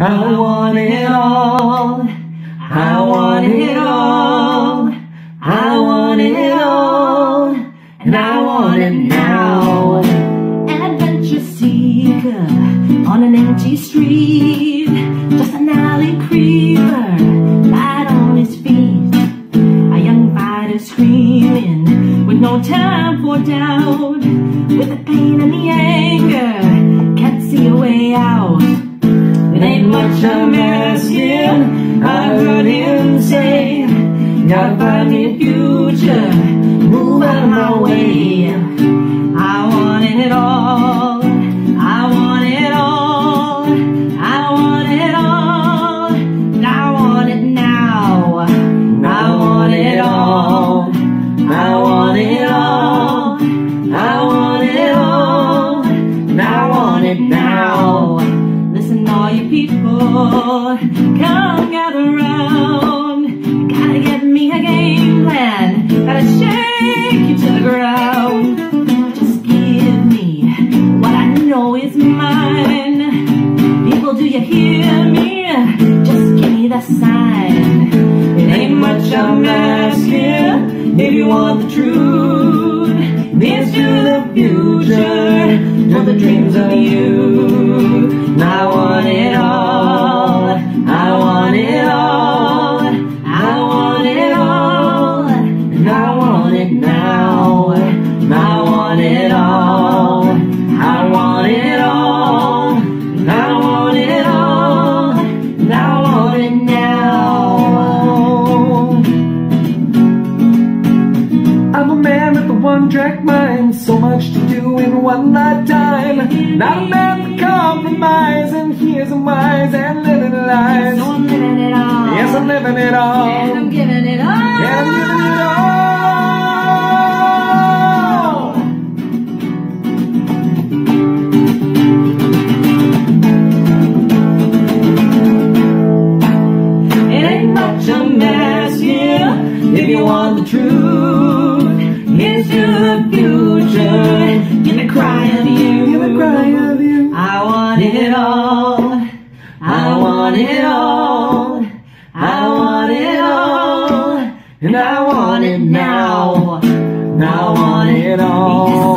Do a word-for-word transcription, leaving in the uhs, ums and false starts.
I want it all, I want it all, I want it all, and I want it now. An adventure seeker on an empty street, just an alley creeper, light on his feet. A young fighter screaming with no time for doubt, with the pain and the anger, can't see a way out. It ain't much I'm asking, I heard him say, gotta find me a future, move out of my way. I want it all, I want it all, I want it all, and I want it now. I want it all, I want it all, I want it all, and I want it now. All you people, come gather round. Gotta get me a game plan, gotta shake you to the ground. Just give me what I know is mine. People, do you hear me? Just give me the sign. It ain't much I'm asking, if you want the truth, means to the future, for the dreams of you. I want it all, I want it all, I want it all, and I want it now. I want it all, I want it all, I want it all, and I want it now. I'm a man with a one-track mind, so much to do in one lifetime. Not a man compromising, here's and wise and living lies. So I'm living it all. Yes, I'm living it all. And I'm giving it all. And I'm giving it all. It ain't much I'm asking, if you want the truth, here's to the future. Give me cry of you. Give me cry of you. I want it all, I want it all, I want it all, and I want it now, I want it all.